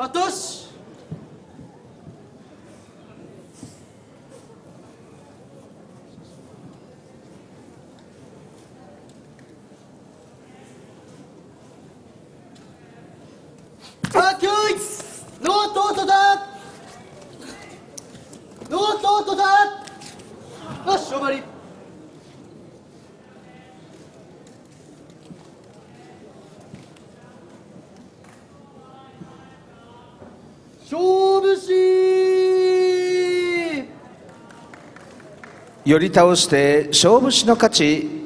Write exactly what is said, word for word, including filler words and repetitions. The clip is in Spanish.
Matos. Yoritaoste, Shobushi no kachi.